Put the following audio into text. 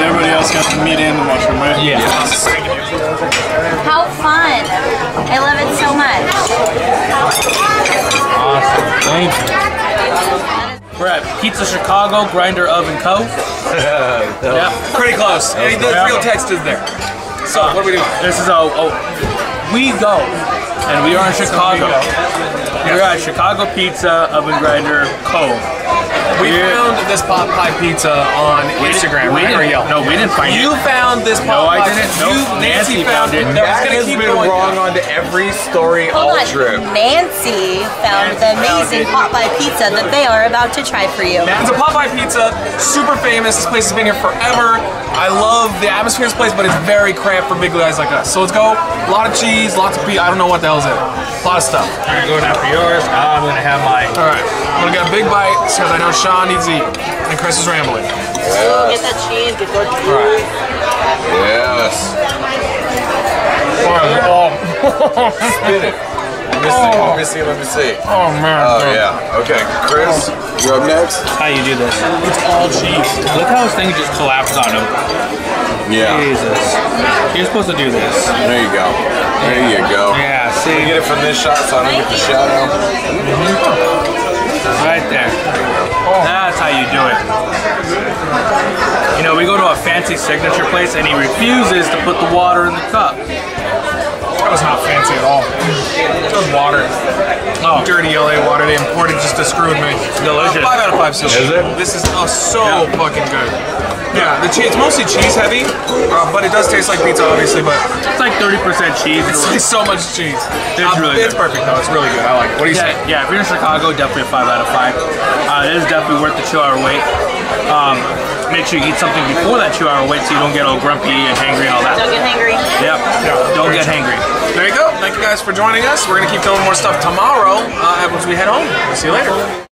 because everybody else got the meat and the mushroom, right? Yeah. How fun! I love it so much. Awesome. Thank you. We're at Pizza Chicago Grinder Oven Co. Yeah. Pretty close. And the real text is there. So what are we doing? This is we go, and we are in Chicago. We're at Chicago Pizza Oven Grinder Co. We found this pot pie pizza on Instagram, right? Or Yelp? No, we didn't find it. You found this pot pie. No, I didn't. No, Nancy found it. That has been wrong on every story all trip. Nancy found the amazing pot pie pizza that they are about to try for you. It's a pot pie pizza, super famous. This place has been here forever. I love the atmosphere of this place, but it's very cramped for big guys like us. So let's go. A lot of cheese, lots of beef. I don't know what the hell's in it. A lot of stuff. You're going after yours. I'm gonna have mine. All right. I'm gonna get a big bite because I know Sean needs to eat, and Chris is rambling. Yes. Get that cheese, get that cheese. Right. Yes. Oh, spit it. Let me see. Oh man. Oh yeah. Okay, Chris, you're up next. How you do this? It's all cheese. Look how this thing just collapsed on him. Yeah. Jesus. You're supposed to do this. There you go. There you go. Yeah. See. Can you get it from this shot, so I don't get the shot out. Right there. That's how you do it. You know, we go to a fancy signature place and he refuses to put the water in the cup. That was not fancy at all. It was water. Oh. Dirty LA water. They imported just to screw with me. It's delicious. 5 out of 5 so is it? This is so fucking good. Yeah, the cheese, it's mostly cheese heavy, but it does taste like pizza, obviously, but... It's like 30% cheese. It's like so much cheese. It's really good. It's perfect, though. It's really good. I like it. What do you say? Yeah, if you're in Chicago, definitely a 5 out of 5. It is definitely worth the 2-hour wait. Make sure you eat something before that 2-hour wait so you don't get all grumpy and hangry and all that. Don't get hangry. Yep. Yeah, don't get hangry. There you go. Thank you guys for joining us. We're going to keep filming more stuff tomorrow as we head home. See you later.